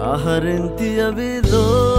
Aharenti avido.